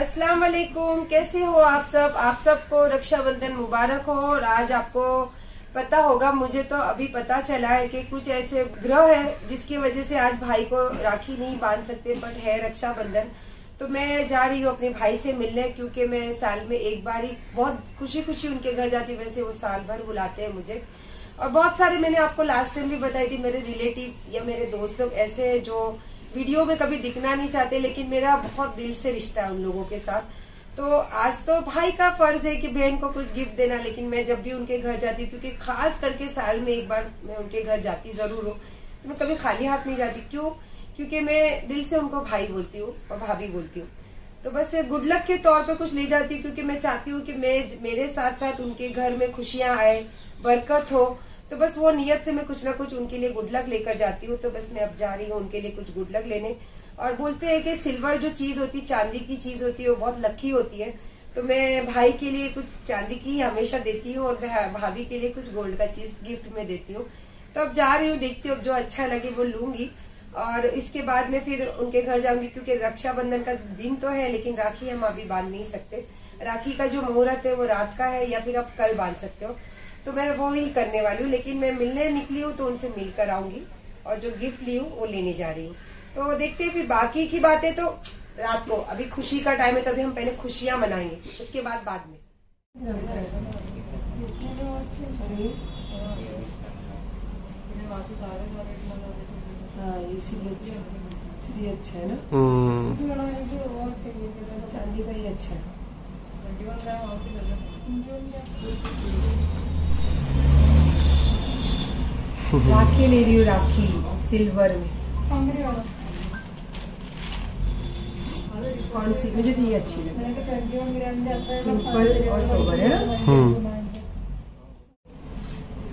अस्सलाम वालेकुम, कैसे हो आप सब। आप सबको रक्षाबंधन मुबारक हो। और आज आपको पता होगा, मुझे तो अभी पता चला है कि कुछ ऐसे ग्रह है जिसकी वजह से आज भाई को राखी नहीं बांध सकते, बट है रक्षाबंधन। तो मैं जा रही हूँ अपने भाई से मिलने, क्योंकि मैं साल में एक बार ही बहुत खुशी खुशी उनके घर जाती। वैसे वो साल भर बुलाते हैं मुझे। और बहुत सारे, मैंने आपको लास्ट टाइम भी बताई थी, मेरे रिलेटिव या मेरे दोस्त लोग ऐसे हैं जो वीडियो में कभी दिखना नहीं चाहते, लेकिन मेरा बहुत दिल से रिश्ता है उन लोगों के साथ। तो आज तो भाई का फर्ज है कि बहन को कुछ गिफ्ट देना। लेकिन मैं जब भी उनके घर जाती हूँ, क्योंकि खास करके साल में एक बार मैं उनके घर जाती जरूर हूँ, तो मैं कभी खाली हाथ नहीं जाती। क्यों? क्योंकि मैं दिल से उनको भाई बोलती हूँ और भाभी बोलती हूँ। तो बस गुड लक के तौर पे कुछ ले जाती हूँ, क्योंकि मैं चाहती हूँ कि मैं मेरे साथ साथ उनके घर में खुशियाँ आए, बरकत हो। तो बस वो नियत से मैं कुछ ना कुछ उनके लिए गुड लक लेकर जाती हूँ। तो बस मैं अब जा रही हूँ उनके लिए कुछ गुड लक लेने। और बोलते हैं कि सिल्वर जो चीज होती, चांदी की चीज होती है, वो बहुत लकी होती है। तो मैं भाई के लिए कुछ चांदी की हमेशा देती हूँ और भाभी के लिए कुछ गोल्ड का चीज गिफ्ट में देती हूँ। तो अब जा रही हूँ, देखती हूँ, अब जो अच्छा लगे वो लूंगी। और इसके बाद में फिर उनके घर जाऊंगी, क्योंकि रक्षाबंधन का दिन तो है, लेकिन राखी हम अभी बांध नहीं सकते। राखी का जो मुहूर्त है वो रात का है, या फिर आप कल बांध सकते हो। तो मैं वो ही करने वाली हूँ। लेकिन मैं मिलने निकली हूँ, तो उनसे मिलकर आऊंगी और जो गिफ्ट ली हूँ वो लेने जा रही हूँ। तो देखते हैं, फिर बाकी की बातें तो रात को। अभी खुशी का टाइम है, तभी हम पहले खुशियाँ मनाएंगे, उसके बाद में। अच्छा है ना, चांदी का ही अच्छा है। राखी ले रही हूँ, राखी सिल्वर में। कौन सी? मुझे तो ये अच्छी लगी, सिंपल और सोबर है ना।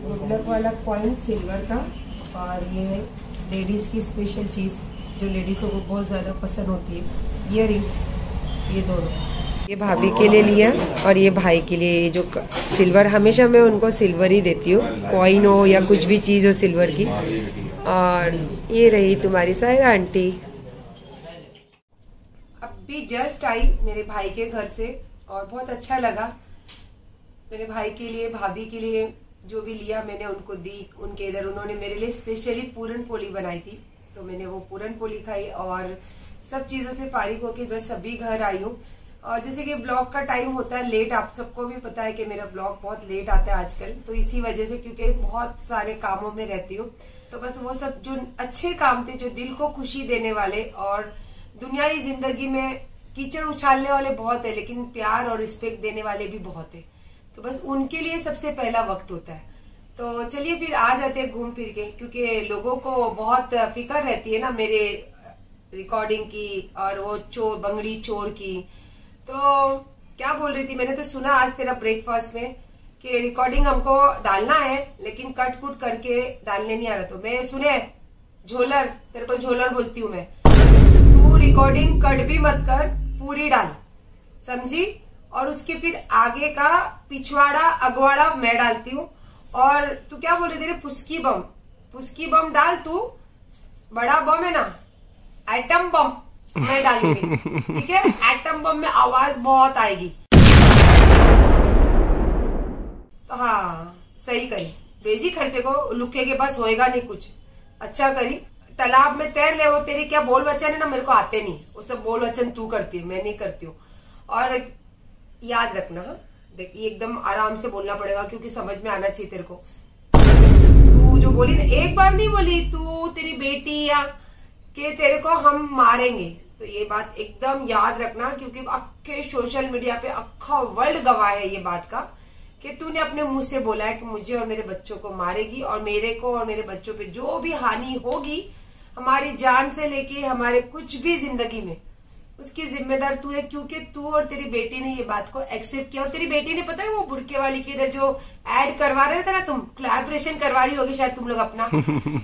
गुडलक वाला कॉइन सिल्वर का, और ये लेडीज की स्पेशल चीज जो लेडीजों को बहुत ज्यादा पसंद होती है, इयर रिंग। ये दोनों, ये भाभी के लिए लिया और ये भाई के लिए। ये जो सिल्वर, हमेशा मैं उनको सिल्वर ही देती हूँ, कॉइन हो या कुछ भी चीज़ हो सिल्वर की। और ये रही तुम्हारी सायरा आंटी। अब भी जस्ट आई मेरे भाई के घर से और बहुत अच्छा लगा। मेरे भाई के लिए, भाभी के लिए जो भी लिया मैंने उनको दी। उनके इधर उन्होंने मेरे लिए स्पेशली पूरन पोली बनाई थी, तो मैंने वो पूरन पोली खाई। और सब चीज़ों से फारिग होकर इधर सभी घर आई हूँ। और जैसे कि ब्लॉग का टाइम होता है लेट, आप सबको भी पता है कि मेरा ब्लॉग बहुत लेट आता है आजकल। तो इसी वजह से, क्योंकि बहुत सारे कामों में रहती हूँ, तो बस वो सब जो अच्छे काम थे, जो दिल को खुशी देने वाले। और दुनियाई जिंदगी में कीचड़ उछालने वाले बहुत है, लेकिन प्यार और रिस्पेक्ट देने वाले भी बहुत है। तो बस उनके लिए सबसे पहला वक्त होता है। तो चलिए फिर आ जाते हैं घूम फिर के, क्योंकि लोगों को बहुत फिक्र रहती है ना मेरे रिकॉर्डिंग की, और वो चोर बंगड़ी चोर की। तो क्या बोल रही थी, मैंने तो सुना आज तेरा ब्रेकफास्ट में कि रिकॉर्डिंग हमको डालना है, लेकिन कट कुट करके डालने नहीं आ रहा। तो मैं सुने झोलर, तेरे को झोलर बोलती हूँ मैं, तू रिकॉर्डिंग कट भी मत कर, पूरी डाल, समझी। और उसके फिर आगे का पिछवाड़ा अगवाड़ा मैं डालती हूँ। और तू क्या बोल रही, तेरे फुस्की बम, फुस्की बम डाल, तू बड़ा बम है ना, एटम बम मैं डालूंगी, ठीक है। एटम बम में आवाज बहुत आएगी। तो हाँ, सही करी, भेजी खर्चे को, लुके के पास होएगा नहीं कुछ। अच्छा करी, तालाब में तैर ले। वो तेरी क्या बोल वचन है ना, मेरे को आते नहीं, वो सब बोल वचन तू करती है, मैं नहीं करती हूँ। और याद रखना, देख एकदम आराम से बोलना पड़ेगा, क्योंकि समझ में आना चाहिए तेरे को। तू जो बोली ना, एक बार नहीं बोली तू तेरी बेटी या कि तेरे को हम मारेंगे। तो ये बात एकदम याद रखना, क्योंकि अक्के सोशल मीडिया पे अक्खा वर्ल्ड गवाह है ये बात का कि तूने अपने मुंह से बोला है कि मुझे और मेरे बच्चों को मारेगी, और मेरे को और मेरे बच्चों पे जो भी हानि होगी, हमारी जान से लेके हमारे कुछ भी जिंदगी में, उसकी जिम्मेदार तू है। क्योंकि तू और तेरी बेटी ने ये बात को एक्सेप्ट किया। और तेरी बेटी ने, पता है, वो बुड़के वाली के इधर जो ऐड करवा रहे थे ना, तुम कोलैबोरेशन करवा रही होगी शायद तुम लोग अपना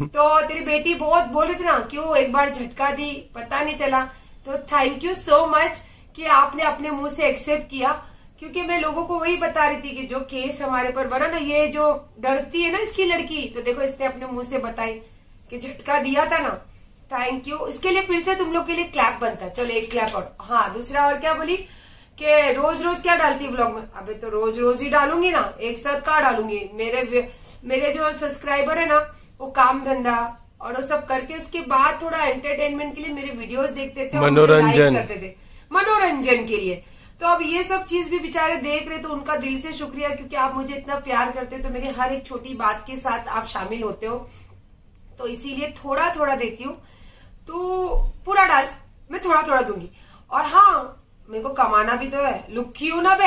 तो तेरी बेटी बहुत बोल रही थी ना कि वो एक बार झटका दी, पता नहीं चला। तो थैंक यू सो मच कि आपने अपने मुंह से एक्सेप्ट किया, क्योंकि मैं लोगों को वही बता रही थी कि जो केस हमारे पर बना ना, ये जो डरती है ना इसकी लड़की, तो देखो इसने अपने मुंह से बताई कि झटका दिया था ना, थैंक यू। इसके लिए फिर से तुम लोग के लिए क्लैप बनता है। चलो एक क्लैप और। हाँ दूसरा और क्या बोली कि रोज रोज क्या डालती है व्लॉग में? अबे तो रोज रोज ही डालूंगी ना, एक साथ कहाँ डालूंगी। मेरे जो सब्सक्राइबर है ना वो काम धंधा और वो सब करके उसके बाद थोड़ा एंटरटेनमेंट के लिए मेरे वीडियोस देखते थे, मनोरंजन करते थे, मनोरंजन के लिए। तो अब ये सब चीज भी बेचारे देख रहे, तो उनका दिल से शुक्रिया क्योंकि आप मुझे इतना प्यार करते हो, तो मेरी हर एक छोटी बात के साथ आप शामिल होते हो, तो इसीलिए थोड़ा थोड़ा देती हूँ। तो पूरा डाल मैं थोड़ा थोड़ा दूंगी। और हाँ मेरे को कमाना भी तो है, लुक्की हूं ना बे,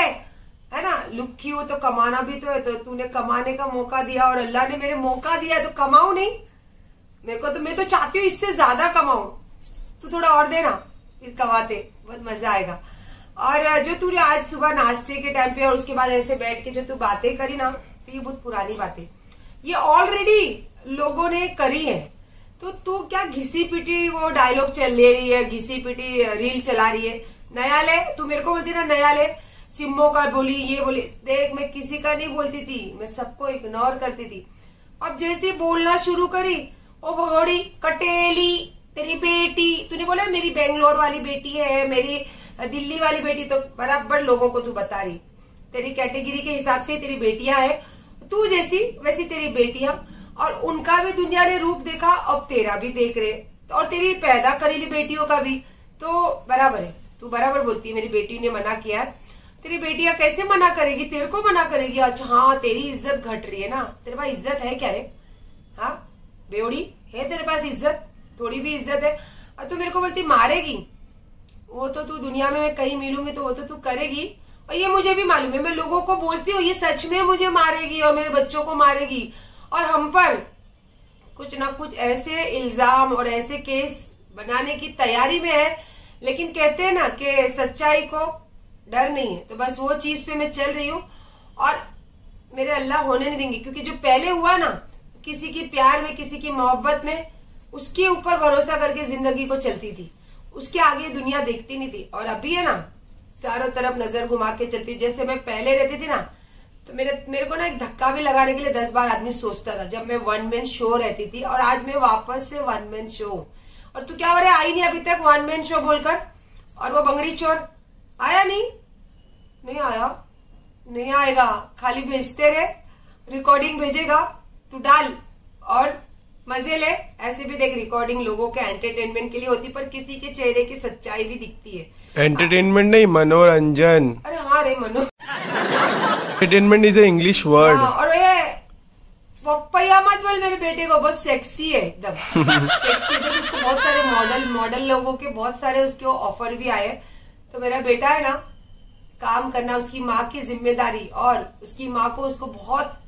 है ना, लुक्की हूं तो कमाना भी तो है। तो तूने कमाने का मौका दिया और अल्लाह ने मेरे मौका दिया तो कमाऊ नहीं मेरे को, तो मैं तो चाहती हूँ इससे ज्यादा कमाऊ। तू थोड़ा और देना फिर कमाते बहुत मजा आएगा। और जो तूने आज सुबह नाश्ते के टाइम पे और उसके बाद ऐसे बैठ के जो तू बातें करी ना, तो ये बहुत पुरानी बातें ये ऑलरेडी लोगों ने करी है। तो तू क्या घिसी पिटी वो डायलॉग चल ले रही है, घिसी पिटी रील चला रही है, नया ले। तू मेरे को बोलती ना नया ले, सिम्मो का बोली, ये बोली, देख मैं किसी का नहीं बोलती थी, मैं सबको इग्नोर करती थी। अब जैसे बोलना शुरू करी, ओ भगोड़ी कटेली तेरी बेटी, तूने बोला मेरी बेंगलोर वाली बेटी है, मेरी दिल्ली वाली बेटी, तो बराबर लोगों को तू बता रही। तेरी कैटेगरी के हिसाब से तेरी बेटियां है, तू जैसी वैसी तेरी बेटियां, और उनका भी दुनिया ने रूप देखा, अब तेरा भी देख रहे, और तेरी पैदा करेली बेटियों का भी। तो बराबर है, तू बराबर बोलती है मेरी बेटी ने मना किया है। तेरी बेटियां कैसे मना करेगी, तेरे को मना करेगी। अच्छा हाँ तेरी इज्जत घट रही है ना, तेरे पास इज्जत है क्या रे? हाँ बेवड़ी है तेरे पास इज्जत, थोड़ी भी इज्जत है। और तू मेरे को बोलती मारेगी, वो तो तू दुनिया में मैं कहीं मिलूंगी तो वो तो तू करेगी, और ये मुझे भी मालूम है। मैं लोगों को बोलती हूँ ये सच में मुझे मारेगी और मेरे बच्चों को मारेगी। और हम पर कुछ ना कुछ ऐसे इल्जाम और ऐसे केस बनाने की तैयारी में है, लेकिन कहते हैं ना कि सच्चाई को डर नहीं है, तो बस वो चीज पे मैं चल रही हूँ। और मेरे अल्लाह होने नहीं देंगे, क्योंकि जो पहले हुआ ना किसी के प्यार में किसी की मोहब्बत में, उसके ऊपर भरोसा करके जिंदगी को चलती थी, उसके आगे दुनिया देखती नहीं थी। और अभी है ना चारों तरफ नजर घुमा के चलती हूँ। जैसे मैं पहले रहती थी ना, तो मेरे को ना एक धक्का भी लगाने के लिए 10 बार आदमी सोचता था जब मैं वन मैन शो रहती थी, और आज मैं वापस से वन मैन शो। और तू क्या हो रहा है, आई नहीं अभी तक वन मैन शो बोलकर। और वो बंगड़ी चोर आया नहीं, नहीं आया, नहीं आएगा, खाली भेजते रहे, रिकॉर्डिंग भेजेगा, तू डाल और मजे ले। ऐसे भी देख रिकॉर्डिंग लोगों के एंटरटेनमेंट के लिए होती, पर किसी के चेहरे की सच्चाई भी दिखती है। एंटरटेनमेंट नहीं मनोरंजन। अरे हाँ रे मनो entertainment is a English word. और पप्पैया मत बोल मेरे बेटे को, बहुत सेक्सी है एकदम सेक्सी। उसको बहुत सारे मॉडल लोगों के बहुत सारे उसके ऑफर भी आए। तो मेरा बेटा है ना, काम करना उसकी माँ की जिम्मेदारी, और उसकी माँ को उसको बहुत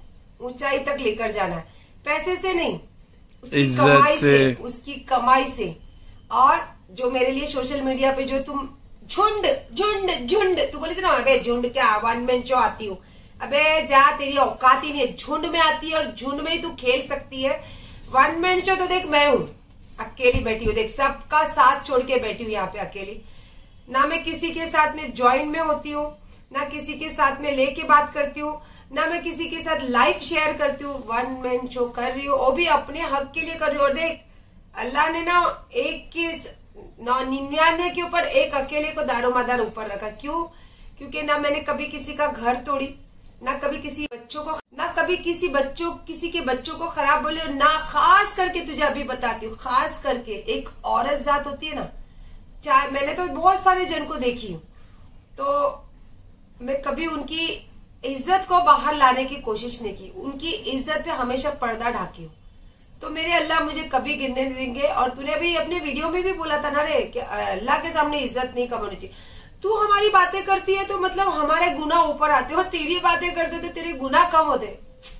ऊंचाई तक लेकर जाना है, पैसे से नहीं, उसकी कमाई से, उसकी कमाई से। और जो मेरे लिए सोशल मीडिया पे जो तुम झुंड झुंड झुंड तू बोले थे ना, अबे झुंड क्या वन मैन शो आती हूँ, अबे जा तेरी औकात ही नहीं है, झुंड में आती है और झुंड में ही तू खेल सकती है। वन मैन शो तो देख मैं हूँ, अकेली बैठी हूँ, देख सबका साथ छोड़ के बैठी हूँ यहाँ पे अकेली। ना मैं किसी के साथ में ज्वाइन में होती हूँ, ना किसी के साथ में लेके बात करती हूँ, ना मैं किसी के साथ लाइव शेयर करती हूँ। वन मैन शो कर रही हूँ, वो भी अपने हक के लिए कर रही हूँ। और देख अल्लाह ने ना 99 के ऊपर 1 अकेले को दारोमदार ऊपर रखा। क्यों? क्योंकि ना मैंने कभी किसी का घर तोड़ी, ना कभी किसी के बच्चों को खराब बोले, और ना खास करके तुझे अभी बताती हूँ, खास करके एक औरत जात होती है ना, चाहे मैंने तो बहुत सारे जन को देखी हूँ, तो मैं कभी उनकी इज्जत को बाहर लाने की कोशिश नहीं की, उनकी इज्जत पे हमेशा पर्दा ढाकी हूँ। तो मेरे अल्लाह मुझे कभी गिरने नहीं देंगे। और तूने अभी अपने वीडियो में भी बोला था ना रे कि अल्लाह के सामने इज्जत नहीं कमानी चाहिए। तू हमारी बातें करती है तो मतलब हमारे गुना ऊपर आते हो, तेरी बातें करते तो तेरे गुना कम होते।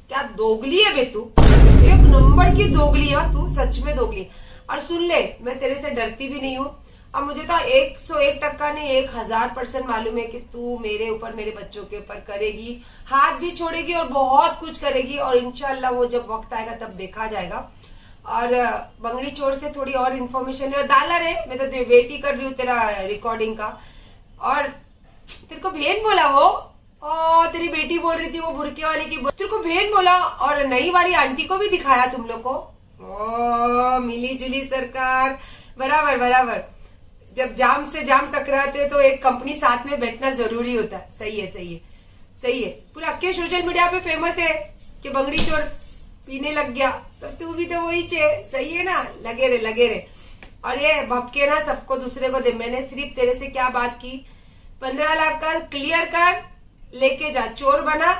क्या दोगली है बे तू, एक नंबर की दोगली है तू, सच में दोगली। और सुन ले मैं तेरे से डरती भी नहीं हूँ। अब मुझे तो 101% नहीं 1000% मालूम है कि तू मेरे ऊपर मेरे बच्चों के ऊपर करेगी, हाथ भी छोड़ेगी और बहुत कुछ करेगी। और इंशाल्लाह वो जब वक्त आएगा तब देखा जाएगा। और बंगड़ी चोर से थोड़ी और इन्फॉर्मेशन है, और डाला रे मैं तो वेट ही कर रही हूँ तेरा रिकॉर्डिंग का। और तेरे को बहन बोला वो, और तेरी बेटी बोल रही थी वो बुरके वाली की, तेरे को बहन बोला, और नई वाली आंटी को भी दिखाया तुम लोग को। ओ मिली जुली सरकार, बराबर बराबर। जब जाम से जाम टकराते हैं तो एक कंपनी साथ में बैठना जरूरी होता है। सही है सही है सही है। पूरा अक्के सोशल मीडिया पे फेमस है कि बंगड़ी चोर पीने लग गया, तो तू भी तो वही चे। सही है ना, लगे रे लगे रे। और ये भपके ना सबको दूसरे को दे। मैंने सिर्फ तेरे से क्या बात की, 15 लाख का क्लियर कर, लेके जा, चोर बना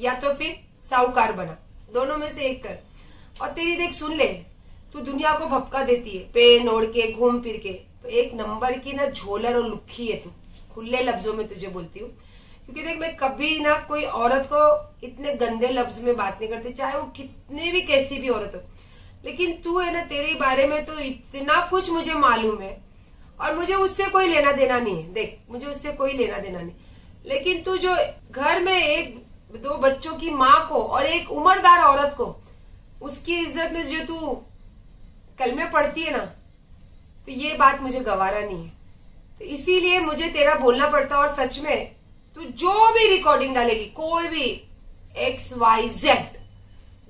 या तो फिर साहूकार बना, दोनों में से एक कर। और तेरी देख सुन ले, तू दुनिया को भपका देती है पेन ओढ़ के घूम फिर के। तो एक नंबर की ना झोलर और लुक्खी है तू, खुले लफ्जों में तुझे बोलती हूँ। क्योंकि देख मैं कभी ना कोई औरत को इतने गंदे लफ्ज में बात नहीं करती, चाहे वो कितने भी कैसी भी औरत हो। लेकिन तू है ना, तेरे बारे में तो इतना कुछ मुझे मालूम है और मुझे उससे कोई लेना देना नहीं है। देख मुझे उससे कोई लेना देना नहीं, लेकिन तू जो घर में एक 2 बच्चों की माँ को और एक उम्रदार औरत को उसकी इज्जत में जो तू कलमे पढ़ती है ना, तो ये बात मुझे गवारा नहीं है। तो इसीलिए मुझे तेरा बोलना पड़ता। और सच में तू जो भी रिकॉर्डिंग डालेगी, कोई भी XYZ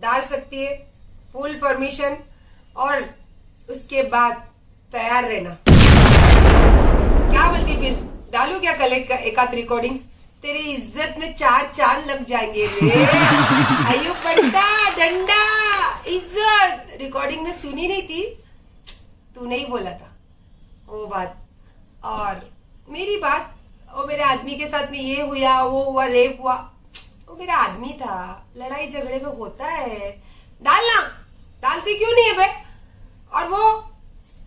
डाल सकती है, फुल परमिशन, और उसके बाद तैयार रहना। क्या बोलती फिर, डालू क्या कल एकाध रिकॉर्डिंग? तेरी इज्जत में 4 चांद लग जाएंगे रे। आयो पट्टा डंडा इज्जत। रिकॉर्डिंग में सुनी नहीं थी, तू नहीं बोला था वो बात। और मेरी बात, वो मेरे आदमी के साथ में ये हुआ वो हुआ, रेप हुआ, वो मेरा आदमी था, लड़ाई झगड़े में होता है। डालना, डालती क्यों नहीं है बे? और वो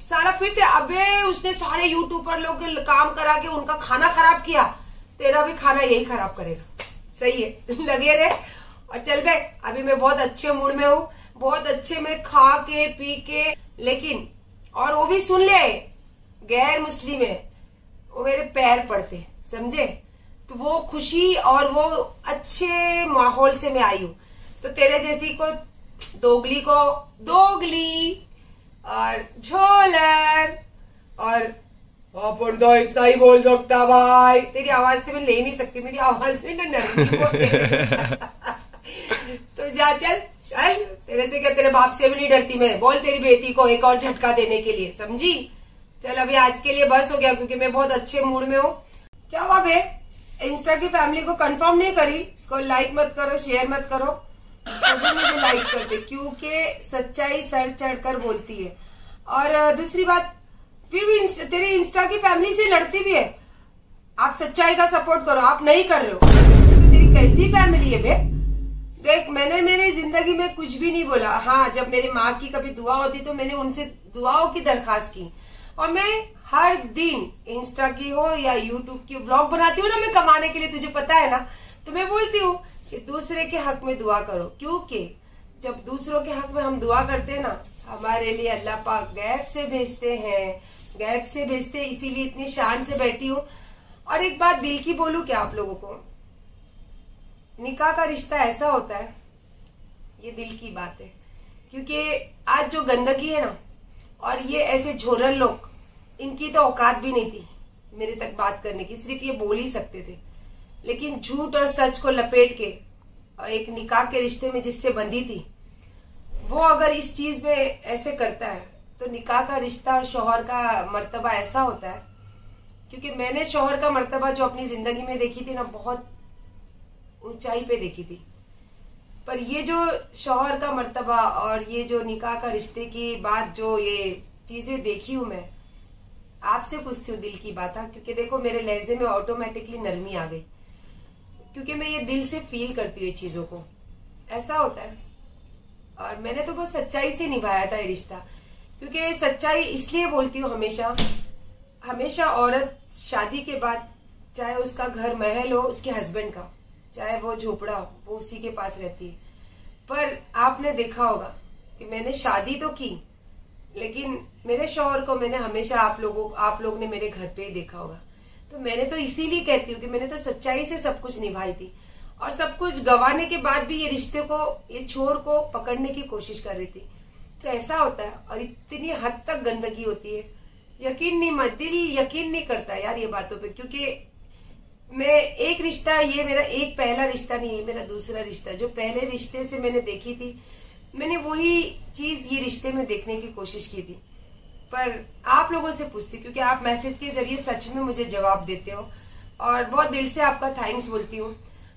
सारा फिर अबे उसने सारे यूट्यूबर लोग काम करा के उनका खाना खराब किया, तेरा भी खाना यही खराब करेगा। सही है, लगे रहे और चल बे। अभी मैं बहुत अच्छे मूड में हूँ, बहुत अच्छे में खा के पी के। लेकिन और वो भी सुन ले, गैर मुस्लिम है, वो मेरे पैर पड़ते, समझे? तो वो खुशी और वो अच्छे माहौल से मैं आई हूँ। तो तेरे जैसी को दोगली और झोलर और अपन तो इतना ही बोल सकता भाई। तेरी आवाज से मैं ले नहीं सकती, मेरी आवाज में ना नरमी तो जा, चल चल। तेरे से क्या, तेरे बाप से भी नहीं डरती मैं। बोल तेरी बेटी को एक और झटका देने के लिए, समझी? चल अभी आज के लिए बस हो गया, क्योंकि मैं बहुत अच्छे मूड में हूँ। क्या हुआ बे, इंस्टा की फैमिली को कंफर्म नहीं करी? इसको लाइक मत करो, शेयर मत करो, तो मुझे लाइक कर दे, क्योंकि सच्चाई सर चढ़कर बोलती है। और दूसरी बात, फिर भी तेरे इंस्टा की फैमिली से लड़ती भी है। आप सच्चाई का सपोर्ट करो, आप नहीं कर रहे हो। तो तेरी कैसी फैमिली है बे? देख मैंने मेरी जिंदगी में कुछ भी नहीं बोला। हाँ, जब मेरी माँ की कभी दुआ होती तो मैंने उनसे दुआओं की दरखास्त की। और मैं हर दिन इंस्टा की हो या यूट्यूब की व्लॉग बनाती हूँ ना मैं कमाने के लिए, तुझे पता है ना। तो मैं बोलती हूँ कि दूसरे के हक में दुआ करो, क्योंकि जब दूसरों के हक में हम दुआ करते हैं ना, हमारे लिए अल्लाह पाक गैब से भेजते हैं, गैब से भेजते। इसीलिए इतनी शान से बैठी हूँ। और एक बात दिल की बोलूं क्या आप लोगों को, निकाह का रिश्ता ऐसा होता है, ये दिल की बात है। क्योंकि आज जो गंदगी है ना, और ये ऐसे झोरल लोग, इनकी तो औकात भी नहीं थी मेरे तक बात करने की, सिर्फ ये बोल ही सकते थे। लेकिन झूठ और सच को लपेट के और एक निकाह के रिश्ते में जिससे बंधी थी, वो अगर इस चीज में ऐसे करता है, तो निकाह का रिश्ता और शोहर का मर्तबा ऐसा होता है। क्योंकि मैंने शोहर का मर्तबा जो अपनी जिंदगी में देखी थी ना, बहुत ऊंचाई पे देखी थी। पर ये जो शोहर का मर्तबा और ये जो निकाह का रिश्ते की बात, जो ये चीजें देखी हूं मैं, आपसे पूछती हूँ दिल की बात। क्योंकि देखो मेरे लहजे में ऑटोमेटिकली नरमी आ गई, क्योंकि मैं ये दिल से फील करती हूँ ये चीजों को, ऐसा होता है। और मैंने तो बहुत सच्चाई से निभाया था ये रिश्ता, क्योंकि सच्चाई इसलिए बोलती हूँ हमेशा हमेशा। औरत शादी के बाद, चाहे उसका घर महल हो उसके हस्बैंड का, चाहे वो झोपड़ा हो, वो उसी के पास रहती है। पर आपने देखा होगा कि मैंने शादी तो की, लेकिन मेरे शौहर को मैंने हमेशा, आप लोग ने मेरे घर पे ही देखा होगा। तो मैंने तो इसीलिए कहती हूँ कि मैंने तो सच्चाई से सब कुछ निभाई थी। और सब कुछ गंवाने के बाद भी ये रिश्ते को, ये छोर को पकड़ने की कोशिश कर रही थी। तो ऐसा होता है, और इतनी हद तक गंदगी होती है, दिल यकीन नहीं करता यार ये बातों पे। क्योंकि मैं एक रिश्ता, ये मेरा एक पहला रिश्ता नहीं है, मेरा दूसरा रिश्ता। जो पहले रिश्ते से मैंने देखी थी, मैंने वही चीज ये रिश्ते में देखने की कोशिश की थी, पर आप लोगों से पूछती, क्योंकि आप मैसेज के जरिए सच में मुझे जवाब देते हो और बहुत दिल से आपका थैंक्स बोलती हूँ।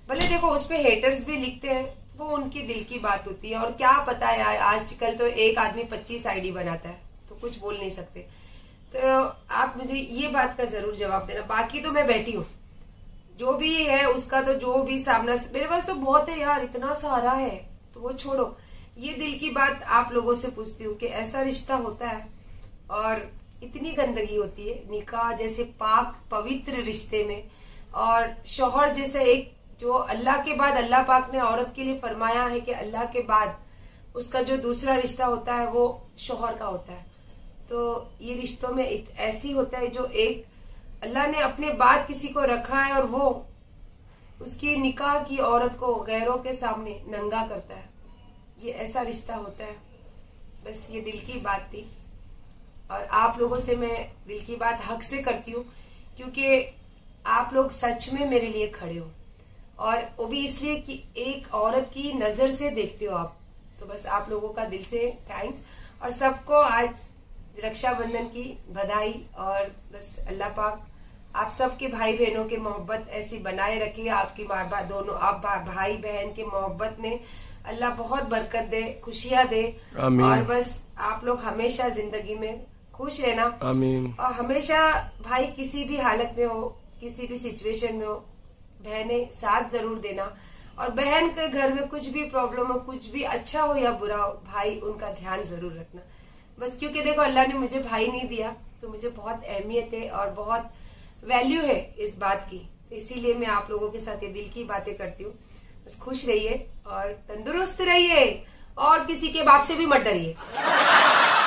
भले देखो उसपे हेटर्स भी लिखते हैं, वो उनकी दिल की बात होती है, और क्या पता है यार आजकल तो एक आदमी 25 आईडी बनाता है, तो कुछ बोल नहीं सकते। तो आप मुझे ये बात का जरूर जवाब देना। बाकी तो मैं बैठी हूँ, जो भी है उसका तो जो भी सामना, मेरे पास तो बहुत है यार, इतना सारा है, तो वो छोड़ो। ये दिल की बात आप लोगों से पूछती हूँ कि ऐसा रिश्ता होता है और इतनी गंदगी होती है निकाह जैसे पाक पवित्र रिश्ते में, और शौहर जैसा एक जो अल्लाह के बाद, अल्लाह पाक ने औरत के लिए फरमाया है कि अल्लाह के बाद उसका जो दूसरा रिश्ता होता है वो शौहर का होता है। तो ये रिश्तों में ऐसी होता है जो एक अल्लाह ने अपने बाद किसी को रखा है और वो उसकी निकाह की औरत को गैरों के सामने नंगा करता है, ये ऐसा रिश्ता होता है। बस ये दिल की बात थी, और आप लोगों से मैं दिल की बात हक से करती हूँ क्योंकि आप लोग सच में मेरे लिए खड़े हो, और वो भी इसलिए कि एक औरत की नजर से देखते हो आप। तो बस आप लोगों का दिल से थैंक्स, और सबको आज रक्षाबंधन की बधाई, और बस अल्लाह पाक आप सबके भाई बहनों के मोहब्बत ऐसी बनाए रखे, आपकी दोनों आप भाई बहन के मोहब्बत में अल्लाह बहुत बरकत दे, खुशियां दे, और बस आप लोग हमेशा जिंदगी में खुश रहना। आमीन। और हमेशा भाई किसी भी हालत में हो, किसी भी सिचुएशन में हो, बहने साथ जरूर देना, और बहन के घर में कुछ भी प्रॉब्लम हो, कुछ भी अच्छा हो या बुरा हो, भाई उनका ध्यान जरूर रखना। बस क्योंकि देखो अल्लाह ने मुझे भाई नहीं दिया तो मुझे बहुत अहमियत है और बहुत वैल्यू है इस बात की, इसीलिए मैं आप लोगों के साथ ये दिल की बातें करती हूँ। बस खुश रहिए और तंदुरुस्त रहिए, और किसी के बाप से भी मत डरिए।